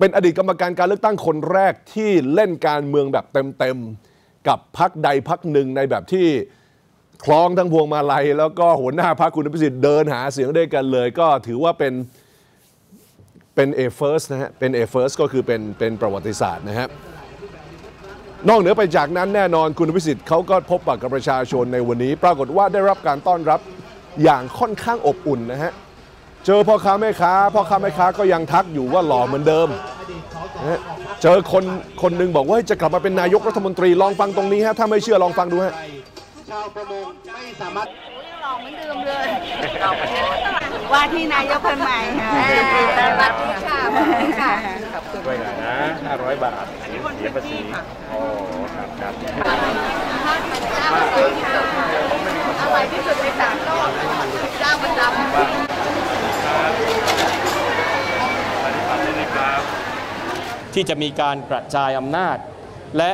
เป็นอดีตกรรมการการเลือกตั้งคนแรกที่เล่นการเมืองแบบเต็มๆกับพรรคใดพรรคหนึ่งในแบบที่คล้องทั้งพวงมาลัยแล้วก็หัวหน้าพรรคคุณอภิสิทธิ์เดินหาเสียงด้วยกันเลยก็ถือว่าเป็น A first นะฮะเป็น A first ก็คือเป็นประวัติศาสตร์นะครับนอกเหนือไปจากนั้นแน่นอนคุณอภิสิทธิ์เขาก็พบปะกับประชาชนในวันนี้ปรากฏว่าได้รับการต้อนรับอย่างค่อนข้างอบอุ่นนะฮะเจอพ่อค้าแม่ค้าก็ยังทักอยู่ว่าหล่อเหมือนเดิมนะเจอคนนึงบอกว่าจะกลับมาเป็นนายกรัฐมนตรีลองฟังตรงนี้ฮะถ้าไม่เชื่อลองฟังดูฮะชาวประมงไม่สามารถหล่อเหมือนเดิมเลยว่าที่นายกคนใหม่ค่ะบัตรผู้ข่าวค่ะด้วยนะ500 บาทเสียภาษีอ๋อครับครับอร่อยที่สุดใน3 โลกเจ้าประจำที่จะมีการกระจายอำนาจและ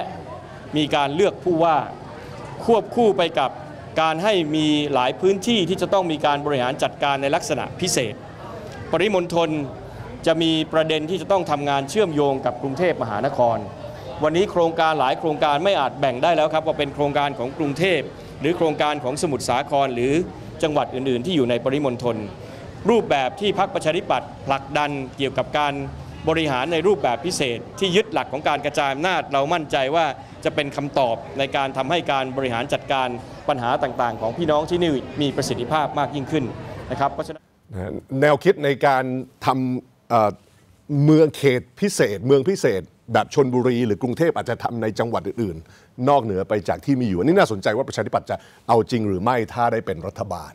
มีการเลือกผู้ว่าควบคู่ไปกับการให้มีหลายพื้นที่ที่จะต้องมีการบริหารจัดการในลักษณะพิเศษปริมณฑลจะมีประเด็นที่จะต้องทำงานเชื่อมโยงกับกรุงเทพมหานครวันนี้โครงการหลายโครงการไม่อาจแบ่งได้แล้วครับว่าเป็นโครงการของกรุงเทพหรือโครงการของสมุทรสาครหรือจังหวัดอื่นๆที่อยู่ในปริมณฑลรูปแบบที่พรรคประชาธิปัตย์ผลักดันเกี่ยวกับการบริหารในรูปแบบพิเศษที่ยึดหลักของการกระจายอำนาจเรามั่นใจว่าจะเป็นคำตอบในการทำให้การบริหารจัดการปัญหาต่างๆของพี่น้องที่นี่มีประสิทธิภาพมากยิ่งขึ้นนะครับเพราะฉะนั้นแนวคิดในการทำเมืองเขตพิเศษเมืองพิเศษแบบชลบุรีหรือกรุงเทพอาจจะทำในจังหวัดอื่นๆนอกเหนือไปจากที่มีอยู่อันนี้น่าสนใจว่าประชาธิปัตย์จะเอาจริงหรือไม่ถ้าได้เป็นรัฐบาล